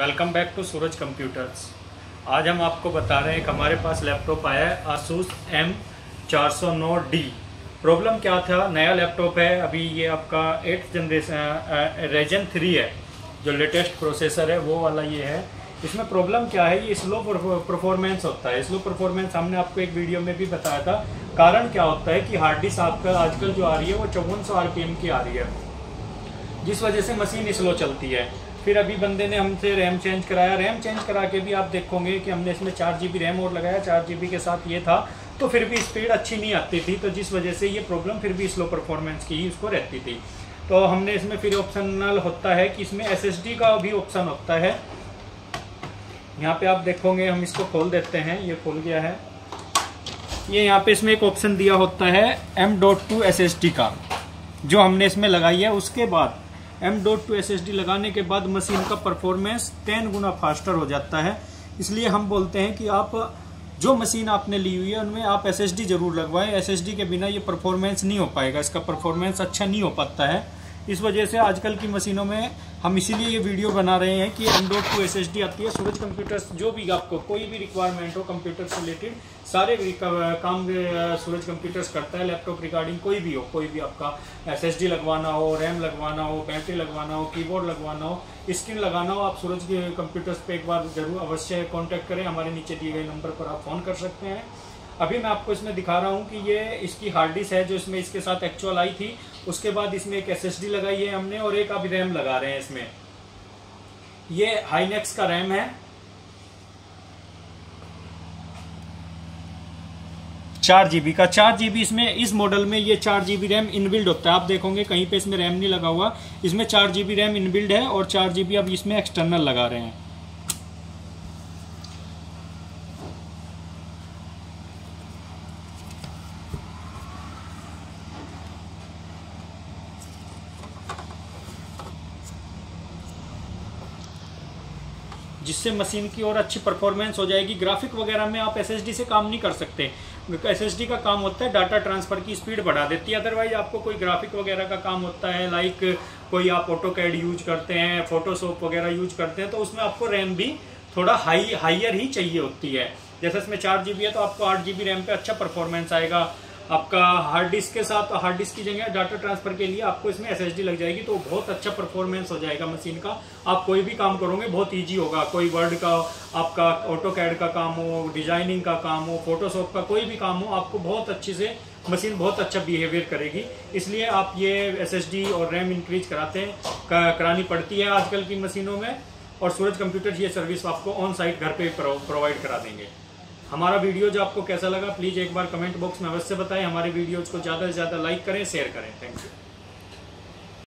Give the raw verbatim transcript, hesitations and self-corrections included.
Welcome back to Suraj computers. आज हम आपको बता रहे हैं कि हमारे पास लैपटॉप आया है Asus M चार सौ नौ डी। प्रॉब्लम क्या था, नया लैपटॉप है, अभी ये आपका एट्थ जनरेशन Ryzen थ्री है, जो लेटेस्ट प्रोसेसर है वो वाला ये है। इसमें प्रॉब्लम क्या है, ये स्लो परफॉर्मेंस होता है। स्लो परफॉर्मेंस हमने आपको एक वीडियो में भी बताया था। कारण क्या होता है कि हार्ड डिस्क आपका आजकल जो आ रही है वो चौवन सौ आर पी एम की आ रही है, जिस वजह से मशीन स्लो चलती है। फिर अभी बंदे ने हमसे रैम चेंज कराया, रैम चेंज करा के भी आप देखोगे कि हमने इसमें चार जी बी रैम और लगाया, चार जी बी के साथ ये था, तो फिर भी स्पीड अच्छी नहीं आती थी, तो जिस वजह से ये प्रॉब्लम फिर भी स्लो परफॉर्मेंस की ही उसको रहती थी। तो हमने इसमें फिर ऑप्शनल होता है कि इसमें एस एस डी का भी ऑप्शन होता है। यहाँ पे आप देखोगे, हम इसको खोल देते हैं, ये खोल गया है। ये यहाँ पे इसमें एक ऑप्शन दिया होता है M dot two S S D का, जो हमने इसमें लगाई है। उसके बाद M dot two S S D लगाने के बाद मशीन का परफॉर्मेंस टेन गुना फास्टर हो जाता है। इसलिए हम बोलते हैं कि आप जो मशीन आपने ली हुई है उनमें आप एस एस डी जरूर लगवाएं। एस एस डी के बिना ये परफॉर्मेंस नहीं हो पाएगा, इसका परफॉर्मेंस अच्छा नहीं हो पाता है। इस वजह से आजकल की मशीनों में हम इसीलिए ये वीडियो बना रहे हैं कि M dot two S S D आती है। सूरज कंप्यूटर्स, जो भी आपको कोई भी रिक्वायरमेंट हो कंप्यूटर से रिलेटेड, सारे काम सूरज कंप्यूटर्स करता है। लैपटॉप रिगार्डिंग कोई भी हो, कोई भी आपका एस एस डी लगवाना हो, रैम लगवाना हो, बैटरी लगवाना हो, कीबोर्ड लगवाना हो, स्क्रीन लगाना हो, आप सूरज कंप्यूटर्स पे एक बार जरूर अवश्य कॉन्टैक्ट करें। हमारे नीचे दिए गए नंबर पर आप फ़ोन कर सकते हैं। अभी मैं आपको इसमें दिखा रहा हूँ कि ये इसकी हार्ड डिस्क है जो इसमें इसके साथ एक्चुअल आई थी। उसके बाद इसमें एक एसएसडी लगाई है हमने और एक अभी रैम लगा रहे हैं। इसमें ये हाइनेक्स का रैम है, चार जीबी का, चार जीबी इसमें इस मॉडल में ये चार जीबी रैम इनबिल्ड होता है। आप देखोगे कहीं पे इसमें रैम नहीं लगा हुआ, इसमें चार जीबी रैम इनबिल्ड है और चार जीबी अब इसमें एक्सटर्नल लगा रहे हैं। जिससे मशीन की और अच्छी परफॉर्मेंस हो जाएगी। ग्राफिक वगैरह में आप एसएसडी से काम नहीं कर सकते, एसएसडी का काम होता है डाटा ट्रांसफ़र की स्पीड बढ़ा देती है। अदरवाइज आपको कोई ग्राफिक वगैरह का काम होता है, लाइक कोई आप ऑटो कैड यूज करते हैं, फोटोशॉप वगैरह यूज करते हैं, तो उसमें आपको रैम भी थोड़ा हाई हाइयर ही चाहिए होती है। जैसे इसमें चार जी बी है तो आपको आठ जी बी रैम पर अच्छा परफॉर्मेंस आएगा। आपका हार्ड डिस्क के साथ, हार्ड डिस्क की जगह डाटा ट्रांसफर के लिए आपको इसमें एसएसडी लग जाएगी, तो बहुत अच्छा परफॉर्मेंस हो जाएगा मशीन का। आप कोई भी काम करोगे बहुत इजी होगा, कोई वर्ड का, आपका ऑटो कैड का काम हो, डिजाइनिंग का काम हो, फोटोशॉप का कोई भी काम हो, आपको बहुत अच्छे से मशीन बहुत अच्छा बिहेवियर करेगी। इसलिए आप ये एसएसडी और रैम इंक्रीज कराते हैं करानी पड़ती है आजकल की मशीनों में। और सूरज कंप्यूटर ये सर्विस आपको ऑन साइट घर पर प्रोवाइड करा देंगे। हमारा वीडियो जो आपको कैसा लगा, प्लीज़ एक बार कमेंट बॉक्स में अवश्य बताएं। हमारे वीडियोज़ को ज़्यादा से ज़्यादा लाइक करें, शेयर करें। Thank you.